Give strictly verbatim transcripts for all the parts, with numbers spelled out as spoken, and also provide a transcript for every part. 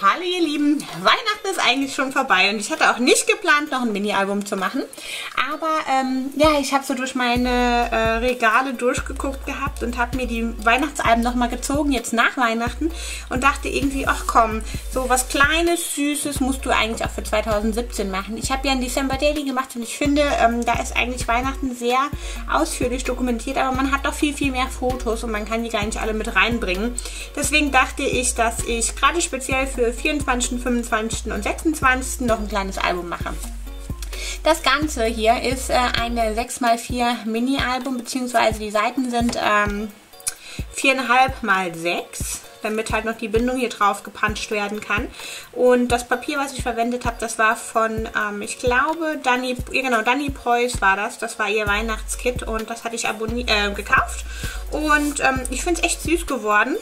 Hallo ihr Lieben, Weihnachten ist eigentlich schon vorbei und ich hatte auch nicht geplant, noch ein Mini-Album zu machen. Aber ähm, ja, ich habe so durch meine äh, Regale durchgeguckt gehabt und habe mir die Weihnachtsalben nochmal gezogen, jetzt nach Weihnachten. Und dachte irgendwie, ach komm, so was Kleines, Süßes musst du eigentlich auch für zweitausendsiebzehn machen. Ich habe ja einen December Daily gemacht und ich finde, ähm, da ist eigentlich Weihnachten sehr ausführlich dokumentiert. Aber man hat doch viel, viel mehr Fotos und man kann die gar nicht alle mit reinbringen. Deswegen dachte ich, dass ich gerade speziell für vierundzwanzigsten, fünfundzwanzigsten und sechsundzwanzigsten noch ein kleines Album mache. Das Ganze hier ist äh, eine sechs mal vier Mini-Album, beziehungsweise die Seiten sind ähm, vier Komma fünf mal sechs, damit halt noch die Bindung hier drauf gepanscht werden kann. Und das Papier, was ich verwendet habe, das war von, ähm, ich glaube, Danny, genau, Danny Preuß war das. Das war ihr Weihnachtskit und das hatte ich abonniert, äh, gekauft. Und ähm, ich finde es echt süß geworden.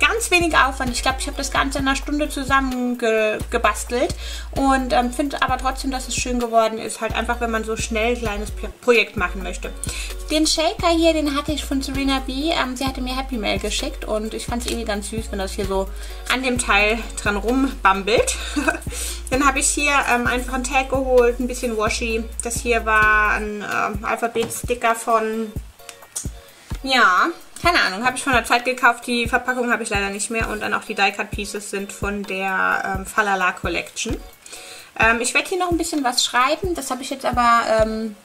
Ganz wenig Aufwand. Ich glaube, ich habe das Ganze in einer Stunde zusammen ge gebastelt und ähm, finde aber trotzdem, dass es schön geworden ist. Halt einfach, wenn man so schnell ein kleines Projekt machen möchte. Den Shaker hier, den hatte ich von Serena B. Ähm, sie hatte mir Happy Mail geschickt und ich fand es irgendwie ganz süß, wenn das hier so an dem Teil dran rumbammelt. Dann habe ich hier ähm, einfach einen Tag geholt, ein bisschen Washi. Das hier war ein äh, Alphabet-Sticker von... ja... keine Ahnung, habe ich von der Zeit gekauft, die Verpackung habe ich leider nicht mehr und dann auch die Die-Cut-Pieces sind von der ähm, Falala Collection. Ähm, ich werde hier noch ein bisschen was schreiben, das habe ich jetzt aber ähm,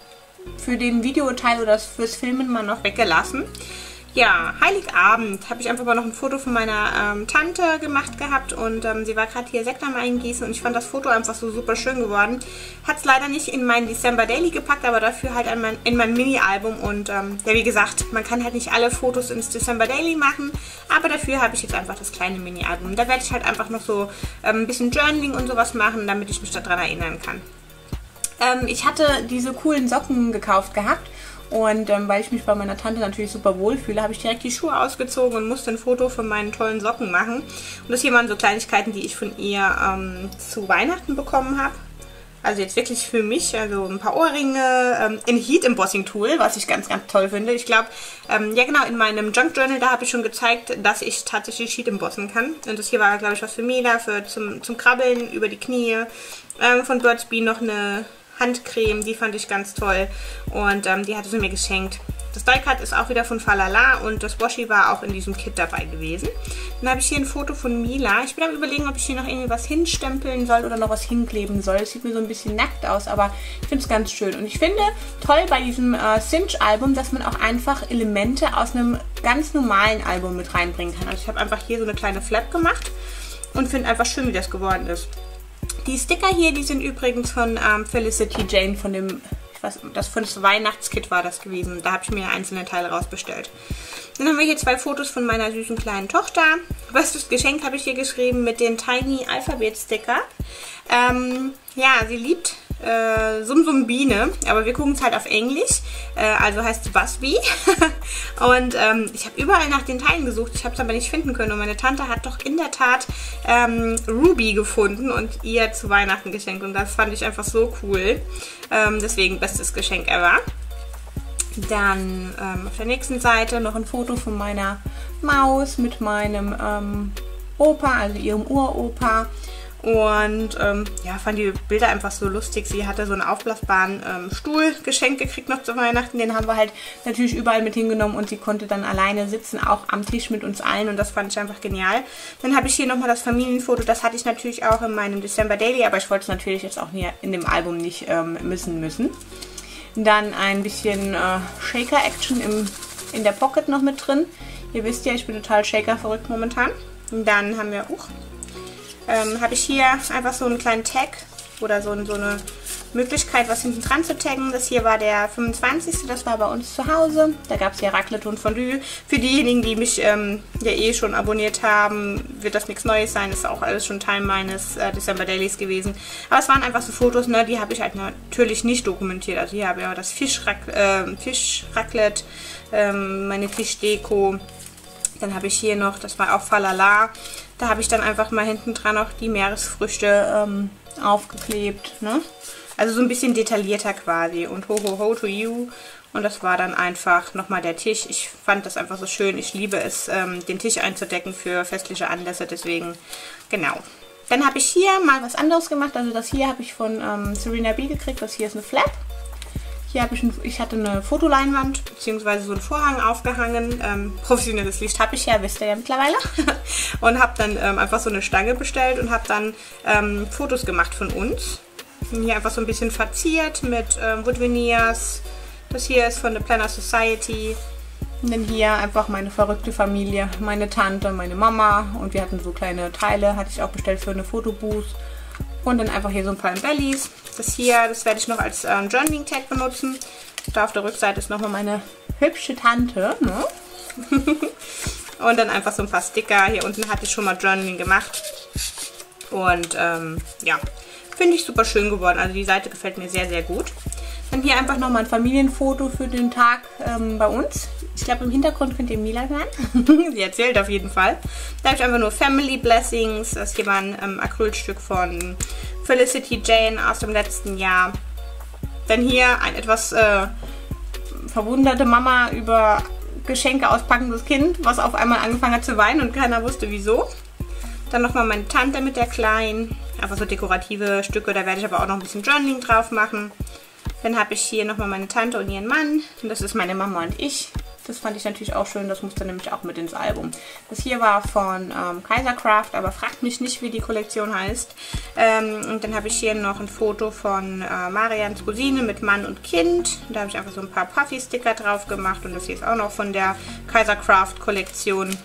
für den Videoteil oder fürs Filmen mal noch weggelassen. Ja, Heiligabend habe ich einfach mal noch ein Foto von meiner ähm, Tante gemacht gehabt und ähm, sie war gerade hier Sekt am Eingießen und ich fand das Foto einfach so super schön geworden. Hat es leider nicht in meinen December Daily gepackt, aber dafür halt in mein, mein Mini-Album und ähm, ja, wie gesagt, man kann halt nicht alle Fotos ins December Daily machen, aber dafür habe ich jetzt einfach das kleine Mini-Album. Da werde ich halt einfach noch so ähm, ein bisschen Journaling und sowas machen, damit ich mich daran erinnern kann. Ähm, ich hatte diese coolen Socken gekauft gehabt. Und ähm, weil ich mich bei meiner Tante natürlich super wohl fühle, habe ich direkt die Schuhe ausgezogen und musste ein Foto von meinen tollen Socken machen. Und das hier waren so Kleinigkeiten, die ich von ihr ähm, zu Weihnachten bekommen habe. Also jetzt wirklich für mich, also ein paar Ohrringe, ähm, ein Heat-Embossing-Tool, was ich ganz, ganz toll finde. Ich glaube, ähm, ja genau, in meinem Junk Journal, da habe ich schon gezeigt, dass ich tatsächlich Heat-Embossen kann. Und das hier war, glaube ich, was für Mela, für zum, zum Krabbeln über die Knie. Ähm, von Birds Bee noch eine... Handcreme, die fand ich ganz toll und ähm, die hatte sie mir geschenkt. Das Die-Cut ist auch wieder von Falala und das Washi war auch in diesem Kit dabei gewesen. Dann habe ich hier ein Foto von Mila. Ich bin am Überlegen, ob ich hier noch irgendwie was hinstempeln soll oder noch was hinkleben soll. Es sieht mir so ein bisschen nackt aus, aber ich finde es ganz schön. Und ich finde toll bei diesem äh, Cinch-Album, dass man auch einfach Elemente aus einem ganz normalen Album mit reinbringen kann. Also ich habe einfach hier so eine kleine Flap gemacht und finde einfach schön, wie das geworden ist. Die Sticker hier, die sind übrigens von ähm, Felicity Jane, von dem, ich weiß, das von das Weihnachtskit war das gewesen. Da habe ich mir einzelne Teile rausbestellt. Dann haben wir hier zwei Fotos von meiner süßen kleinen Tochter. Was das Geschenk habe ich hier geschrieben mit den Tiny Alphabet Sticker. Ähm, ja, sie liebt äh, Sum Sum Biene, aber wir gucken es halt auf Englisch. Äh, also heißt es Busby. Und ähm, ich habe überall nach den Teilen gesucht, ich habe es aber nicht finden können. Und meine Tante hat doch in der Tat ähm, Ruby gefunden und ihr zu Weihnachten geschenkt. Und das fand ich einfach so cool. Ähm, deswegen bestes Geschenk ever. Dann ähm, auf der nächsten Seite noch ein Foto von meiner Maus mit meinem ähm, Opa, also ihrem Uropa. Und ähm, ja, fand die Bilder einfach so lustig. Sie hatte so einen aufblasbaren ähm, Stuhl geschenkt gekriegt noch zu Weihnachten. Den haben wir halt natürlich überall mit hingenommen und sie konnte dann alleine sitzen, auch am Tisch mit uns allen. Und das fand ich einfach genial. Dann habe ich hier nochmal das Familienfoto. Das hatte ich natürlich auch in meinem December Daily, aber ich wollte es natürlich jetzt auch hier in dem Album nicht ähm, missen müssen. Dann ein bisschen äh, Shaker-Action im, in der Pocket noch mit drin. Ihr wisst ja, ich bin total Shaker-verrückt momentan. Und dann haben wir... Uh, Ähm, habe ich hier einfach so einen kleinen Tag oder so, so eine Möglichkeit, was hinten dran zu taggen. Das hier war der fünfundzwanzigste Das war bei uns zu Hause. Da gab es ja Raclette und Fondue. Für diejenigen, die mich ähm, ja eh schon abonniert haben, wird das nichts Neues sein. Das ist auch alles schon Teil meines äh, December Dailies gewesen. Aber es waren einfach so Fotos, ne, die habe ich halt natürlich nicht dokumentiert. Also hier habe ich auch das Fischrac äh, Fischraclette, ähm, meine Fischdeko. Dann habe ich hier noch, das war auch Falala, da habe ich dann einfach mal hinten dran noch die Meeresfrüchte ähm, aufgeklebt, ne? Also so ein bisschen detaillierter quasi und ho ho ho to you. Und das war dann einfach nochmal der Tisch. Ich fand das einfach so schön. Ich liebe es, ähm, den Tisch einzudecken für festliche Anlässe, deswegen genau. Dann habe ich hier mal was anderes gemacht. Also das hier habe ich von ähm, Serena B gekriegt. Das hier ist eine Flap. Hier habe ich, ein, ich hatte eine Fotoleinwand bzw. so einen Vorhang aufgehangen. Ähm, professionelles Licht habe ich ja, wisst ihr ja mittlerweile. Und habe dann ähm, einfach so eine Stange bestellt und habe dann ähm, Fotos gemacht von uns. Hier einfach so ein bisschen verziert mit ähm, Wood Veneers. Das hier ist von The Planner Society. Und dann hier einfach meine verrückte Familie, meine Tante, meine Mama. Und wir hatten so kleine Teile, hatte ich auch bestellt für eine Fotobooth. Und dann einfach hier so ein paar Embellis. Das hier, das werde ich noch als ähm, Journaling Tag benutzen. Da auf der Rückseite ist nochmal meine hübsche Tante. Ne? Und dann einfach so ein paar Sticker. Hier unten hatte ich schon mal Journaling gemacht. Und ähm, ja, finde ich super schön geworden. Also die Seite gefällt mir sehr, sehr gut. Dann hier einfach nochmal ein Familienfoto für den Tag ähm, bei uns. Ich glaube, im Hintergrund könnt ihr Mila hören. Sie erzählt auf jeden Fall. Da habe ich einfach nur Family Blessings. Das hier war ein ähm, Acrylstück von Felicity Jane aus dem letzten Jahr. Dann hier ein etwas äh, verwunderte Mama über Geschenke auspackendes Kind, was auf einmal angefangen hat zu weinen und keiner wusste wieso. Dann nochmal meine Tante mit der Kleinen. Einfach so dekorative Stücke. Da werde ich aber auch noch ein bisschen Journaling drauf machen. Dann habe ich hier nochmal meine Tante und ihren Mann. Und das ist meine Mama und ich. Das fand ich natürlich auch schön. Das musste nämlich auch mit ins Album. Das hier war von ähm, Kaisercraft, aber fragt mich nicht, wie die Kollektion heißt. Ähm, und dann habe ich hier noch ein Foto von äh, Marians Cousine mit Mann und Kind. Da habe ich einfach so ein paar Puffy-Sticker drauf gemacht. Und das hier ist auch noch von der Kaisercraft-Kollektion.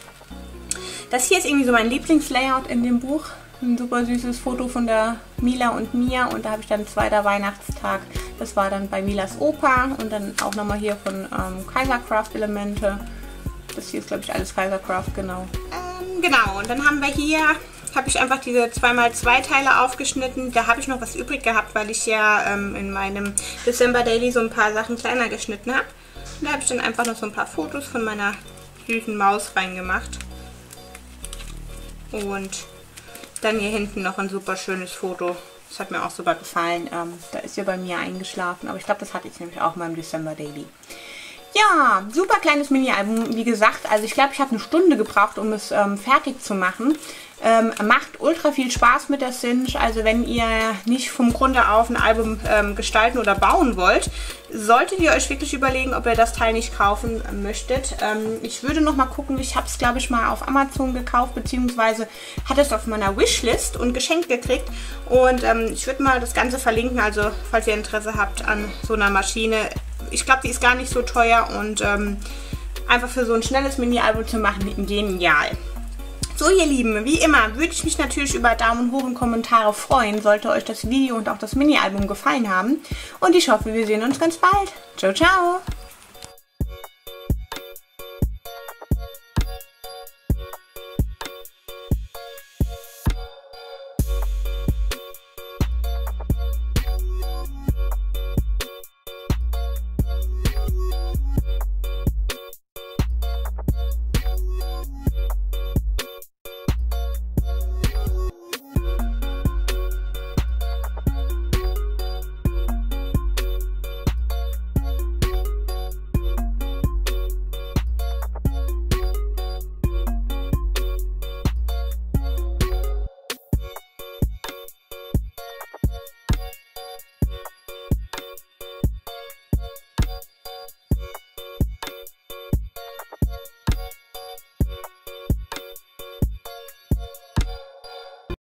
Das hier ist irgendwie so mein Lieblingslayout in dem Buch. Ein super süßes Foto von der Mila und mir. Und da habe ich dann zweiter Weihnachtstag. Das war dann bei Milas Opa. Und dann auch nochmal hier von ähm, Kaisercraft Elemente. Das hier ist, glaube ich, alles Kaisercraft, genau. Ähm, genau, und dann haben wir hier, habe ich einfach diese zwei mal zwei Teile aufgeschnitten. Da habe ich noch was übrig gehabt, weil ich ja ähm, in meinem December Daily so ein paar Sachen kleiner geschnitten habe. Und da habe ich dann einfach noch so ein paar Fotos von meiner süßen Maus reingemacht. Und dann hier hinten noch ein super schönes Foto. Das hat mir auch super gefallen. Ähm, da ist sie bei mir eingeschlafen. Aber ich glaube, das hatte ich nämlich auch mal im December Daily. Ja, super kleines Mini-Album. Wie gesagt, also ich glaube, ich habe eine Stunde gebraucht, um es ähm, fertig zu machen. Ähm, macht ultra viel Spaß mit der Cinch. Also wenn ihr nicht vom Grunde auf ein Album ähm, gestalten oder bauen wollt, solltet ihr euch wirklich überlegen, ob ihr das Teil nicht kaufen möchtet. Ähm, ich würde noch mal gucken. Ich habe es, glaube ich, mal auf Amazon gekauft, beziehungsweise hatte es auf meiner Wishlist und geschenkt gekriegt. Und ähm, ich würde mal das Ganze verlinken, also falls ihr Interesse habt an so einer Maschine. Ich glaube, die ist gar nicht so teuer und ähm, einfach für so ein schnelles Mini-Album zu machen, genial. So, ihr Lieben, wie immer würde ich mich natürlich über Daumen hoch und Kommentare freuen, sollte euch das Video und auch das Mini-Album gefallen haben. Und ich hoffe, wir sehen uns ganz bald. Ciao, ciao!